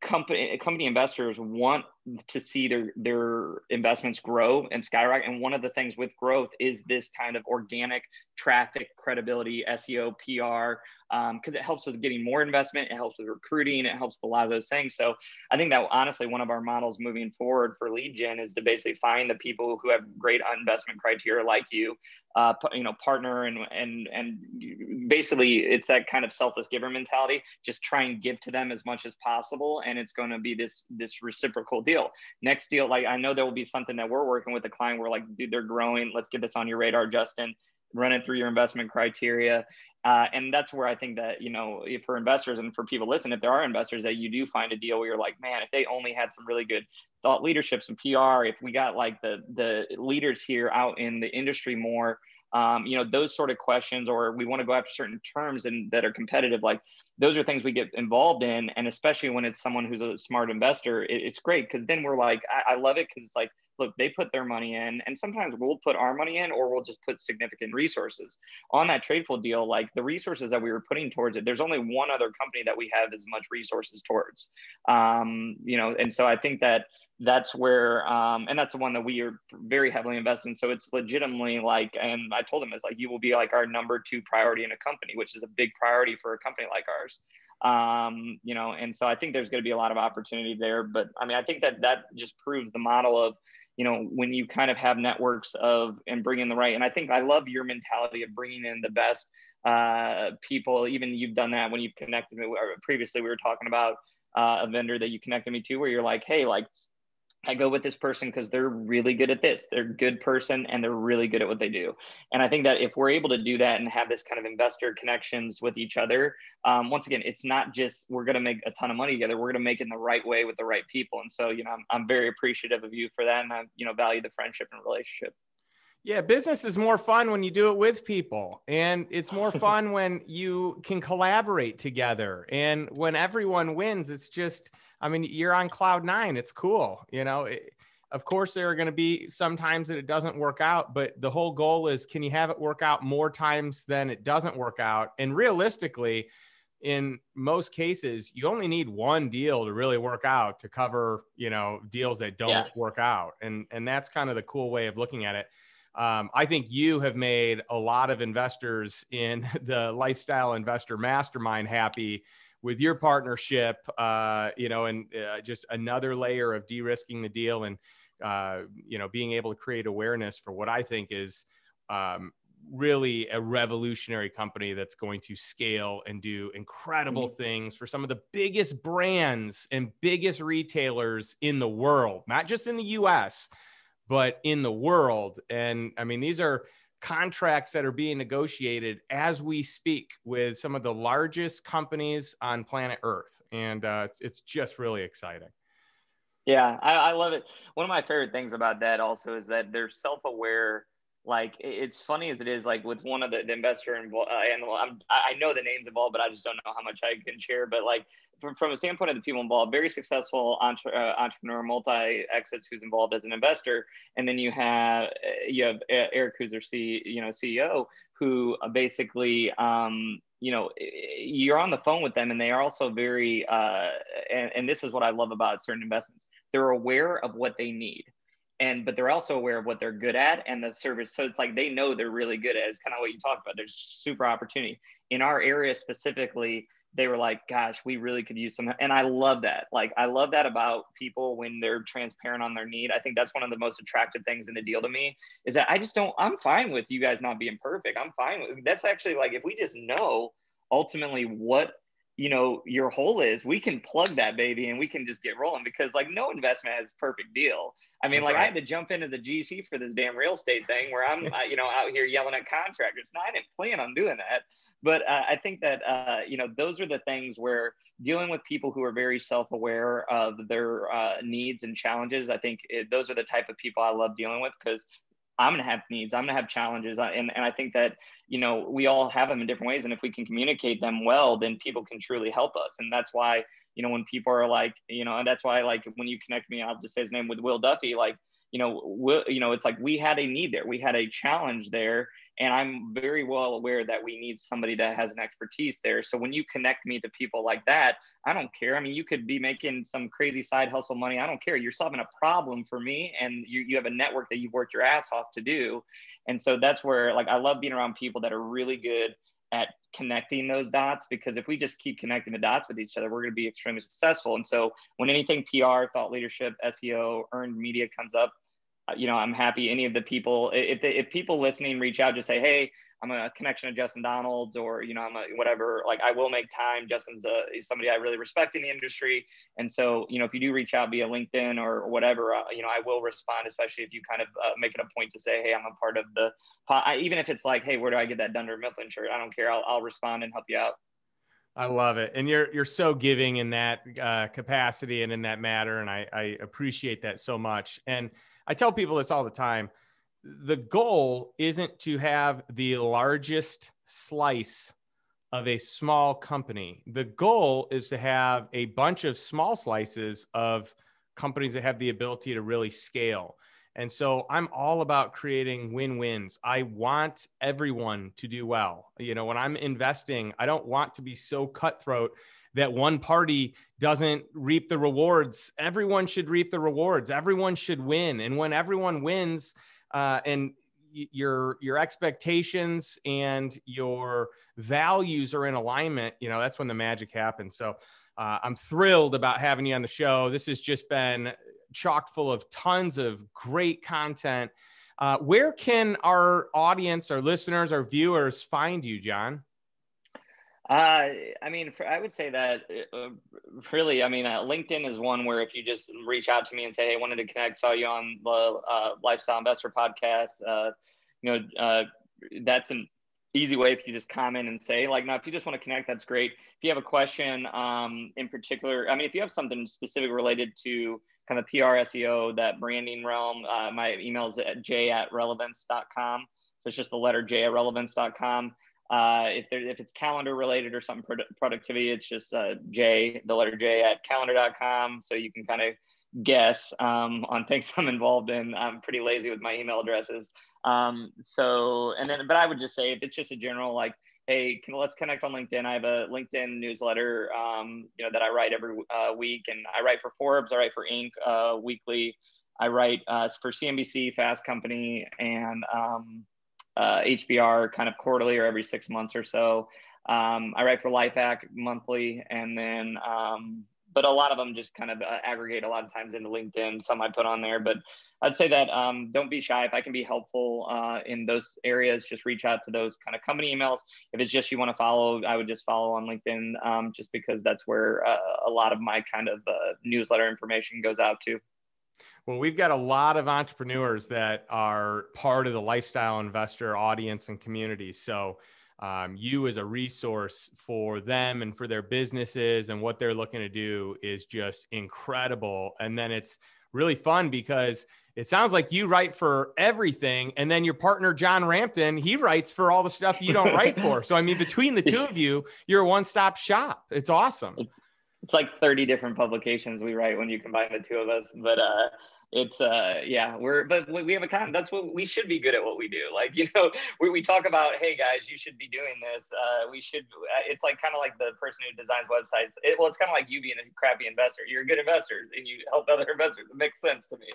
Company, company investors want to see their, their investments grow and skyrocket. And one of the things with growth is this kind of organic traffic, credibility, S E O, P R, um, because it helps with getting more investment. It helps with recruiting. It helps with a lot of those things. So I think that honestly, one of our models moving forward for lead gen is to basically find the people who have great investment criteria like you, uh, you know, partner and, and, and basically it's that kind of selfless giver mentality. Just try and give to them as much as possible. And it's going to be this, this reciprocal deal. Next deal, like I know there will be something that we're working with a client where like, dude, they're growing. Let's get this on your radar, Justin. Run it through your investment criteria. Uh, and that's where I think that, you know, if for investors and for people listening, if there are investors that you do find a deal where you're like, man, if they only had some really good thought leadership, some P R, if we got like the, the leaders here out in the industry more, um, you know, those sort of questions, or we want to go after certain terms and that are competitive, like those are things we get involved in. And especially when it's someone who's a smart investor, it, it's great. Cause then we're like, I, I love it. Cause it's like, look, they put their money in, and sometimes we'll put our money in, or we'll just put significant resources on that Tradeful deal. Like the resources that we were putting towards it, there's only one other company that we have as much resources towards, um, you know? And so I think that that's where, um, and that's the one that we are very heavily invested in. So it's legitimately like, and I told them, it's like, you will be like our number two priority in a company, which is a big priority for a company like ours. Um, you know, and so I think there's going to be a lot of opportunity there, but I mean, I think that that just proves the model of, you know, when you kind of have networks of and bring in the right. And I think I love your mentality of bringing in the best uh, people. Even you've done that when you've connected me. Previously, we were talking about uh, a vendor that you connected me to where you're like, hey, like I go with this person because they're really good at this. They're a good person and they're really good at what they do. And I think that if we're able to do that and have this kind of investor connections with each other, um, once again, it's not just we're going to make a ton of money together. We're going to make it in the right way with the right people. And so, you know, I'm, I'm very appreciative of you for that. And I, you know, value the friendship and relationship. Yeah, business is more fun when you do it with people, and it's more fun when you can collaborate together. And when everyone wins, it's just, I mean, you're on cloud nine. It's cool. You know, it, of course, there are going to be sometimes that it doesn't work out, but the whole goal is, can you have it work out more times than it doesn't work out? And realistically, in most cases, you only need one deal to really work out to cover, you know, deals that don't yeah. work out. And, and that's kind of the cool way of looking at it. Um, I think you have made a lot of investors in the Lifestyle Investor Mastermind happy with your partnership, uh, you know, and uh, just another layer of de-risking the deal and, uh, you know, being able to create awareness for what I think is um, really a revolutionary company that's going to scale and do incredible mm-hmm. things for some of the biggest brands and biggest retailers in the world, not just in the U S, but in the world. And I mean, these are contracts that are being negotiated as we speak with some of the largest companies on planet Earth. And uh, it's, it's just really exciting. Yeah, I, I love it. One of my favorite things about that also is that they're self-aware. Like, it's funny as it is, like with one of the, the investor involved, uh, and I'm, I know the names involved, but I just don't know how much I can share. But like from, from a standpoint of the people involved, very successful entre, uh, entrepreneur, multi-exits who's involved as an investor. And then you have you have Eric, who's their C, you know, C E O, who basically, um, you know, you're on the phone with them, and they are also very, uh, and, and this is what I love about certain investments. They're aware of what they need. And, but they're also aware of what they're good at and the service. So it's like, they know they're really good at it. It's kind of what you talked about. There's super opportunity in our area specifically. They were like, gosh, we really could use some. And I love that. Like, I love that about people when they're transparent on their need. I think that's one of the most attractive things in the deal to me is that I just don't, I'm fine with you guys not being perfect. I'm fine with, that's actually like, if we just know ultimately what you know, your hole is, we can plug that baby and we can just get rolling, because like no investment has perfect deal. I mean, that's like right. I had to jump in as a G C for this damn real estate thing where I'm, you know, out here yelling at contractors. Now, I didn't plan on doing that, but uh, I think that, uh, you know, those are the things where dealing with people who are very self-aware of their uh, needs and challenges. I think it, those are the type of people I love dealing with, because I'm going to have needs, I'm going to have challenges. And, and I think that, you know, we all have them in different ways. And if we can communicate them well, then people can truly help us. And that's why, you know, when people are like, you know, and that's why, like, when you connect me, I'll just say his name, with Will Duffy, like, you know, Will, you know, it's like, we had a need there, we had a challenge there. And I'm very well aware that we need somebody that has an expertise there. So when you connect me to people like that, I don't care. I mean, you could be making some crazy side hustle money. I don't care. You're solving a problem for me, and you, you have a network that you've worked your ass off to do. And so that's where, like, I love being around people that are really good at connecting those dots, because if we just keep connecting the dots with each other, we're going to be extremely successful. And so when anything P R, thought leadership, S E O, earned media comes up, you know, I'm happy any of the people, if, if people listening reach out, just say, hey, I'm a connection to Justin Donald's, or, you know, I'm a whatever, like, I will make time. Justin's a, is somebody I really respect in the industry. And so, you know, if you do reach out via LinkedIn or whatever, uh, you know, I will respond, especially if you kind of uh, make it a point to say, hey, I'm a part of the, I, even if it's like, hey, where do I get that Dunder Mifflin shirt? I don't care. I'll, I'll respond and help you out. I love it. And you're, you're so giving in that uh, capacity and in that matter. And I, I appreciate that so much. And I tell people this all the time. The goal isn't to have the largest slice of a small company. The goal is to have a bunch of small slices of companies that have the ability to really scale. And so I'm all about creating win-wins. I want everyone to do well. You know, when I'm investing, I don't want to be so cutthroat that one party doesn't reap the rewards. Everyone should reap the rewards. Everyone should win. And when everyone wins, uh, and y- your your expectations and your values are in alignment, you know, that's when the magic happens. So uh, I'm thrilled about having you on the show. This has just been chock full of tons of great content. Uh, where can our audience, our listeners, our viewers find you, John? Uh, I mean, for, I would say that uh, really, I mean, uh, LinkedIn is one where if you just reach out to me and say, hey, I wanted to connect, saw you on the uh, Lifestyle Investor podcast, uh, you know, uh, that's an easy way if you just comment and say, like, no, if you just want to connect, that's great. If you have a question um, in particular, I mean, if you have something specific related to kind of P R, S E O, that branding realm, uh, my email is at j at relevance dot com. So it's just the letter j at relevance dot com. Uh, if there, if it's calendar related or something pro- productivity, it's just uh, J, the letter J at calendar dot com. So you can kind of guess um, on things I'm involved in. I'm pretty lazy with my email addresses. Um, so, and then, but I would just say if it's just a general, like, hey, can, let's connect on LinkedIn. I have a LinkedIn newsletter, um, you know, that I write every uh, week, and I write for Forbes, I write for Incorporated uh, weekly. I write uh, for C N B C, Fast Company, and um, Uh, H B R kind of quarterly or every six months or so. Um, I write for Lifehack monthly, and then, um, but a lot of them just kind of uh, aggregate a lot of times into LinkedIn. Some I put on there, but I'd say that um, don't be shy. If I can be helpful uh, in those areas, just reach out to those kind of company emails. If it's just you want to follow, I would just follow on LinkedIn, um, just because that's where uh, a lot of my kind of uh, newsletter information goes out to. Well, we've got a lot of entrepreneurs that are part of the Lifestyle Investor audience and community. So um, you as a resource for them and for their businesses and what they're looking to do is just incredible. And then it's really fun because it sounds like you write for everything. And then your partner, John Rampton, he writes for all the stuff you don't write for. So, I mean, between the two of you, you're a one-stop shop. It's awesome. It's like thirty different publications we write when you combine the two of us, but uh, it's, uh, yeah, we're, but we have a con, that's what we should be good at what we do. Like, you know, we, we talk about, hey guys, you should be doing this. Uh, we should, it's like kind of like the person who designs websites. It, well, it's kind of like you being a crappy investor. You're a good investor and you help other investors. It makes sense to me.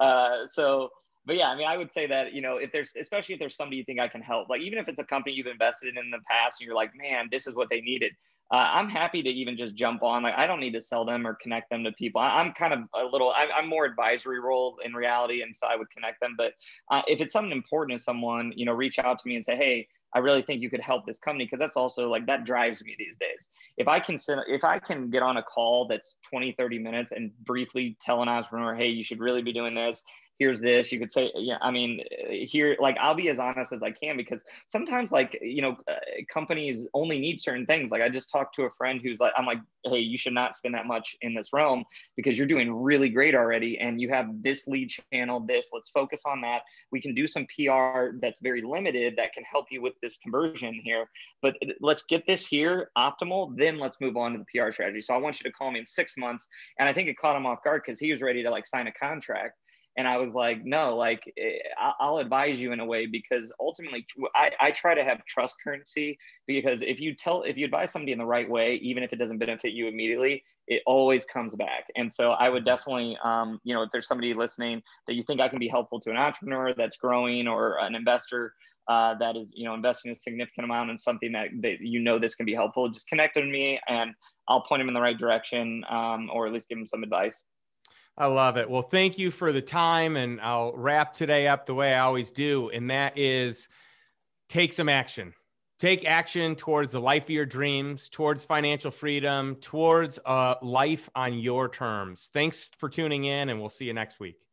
Uh, so But yeah, I mean, I would say that, you know, if there's, especially if there's somebody you think I can help, like even if it's a company you've invested in in the past, and you're like, man, this is what they needed. Uh, I'm happy to even just jump on. Like, I don't need to sell them or connect them to people. I, I'm kind of a little, I, I'm more advisory role in reality. And so I would connect them. But uh, if it's something important to someone, you know, reach out to me and say, hey, I really think you could help this company, because that's also like, that drives me these days. If I can send, if I can get on a call that's twenty, thirty minutes and briefly tell an entrepreneur, hey, you should really be doing this. Here's this, you could say, yeah, I mean, here, like, I'll be as honest as I can, because sometimes, like, you know, uh, companies only need certain things. Like, I just talked to a friend who's like, I'm like, hey, you should not spend that much in this realm because you're doing really great already. And you have this lead channel, this, let's focus on that. We can do some P R that's very limited that can help you with this conversion here, but let's get this here optimal. Then let's move on to the P R strategy. So I want you to call me in six months. And I think it caught him off guard because he was ready to like sign a contract. And I was like, no, like I'll advise you in a way, because ultimately I, I try to have trust currency, because if you tell, if you advise somebody in the right way, even if it doesn't benefit you immediately, it always comes back. And so I would definitely, um, you know, if there's somebody listening that you think I can be helpful to, an entrepreneur that's growing or an investor uh, that is, you know, investing a significant amount in something that, that, you know, this can be helpful, just connect with me and I'll point them in the right direction, um, or at least give them some advice. I love it. Well, thank you for the time, and I'll wrap today up the way I always do. And that is, take some action, take action towards the life of your dreams, towards financial freedom, towards a life on your terms. Thanks for tuning in, and we'll see you next week.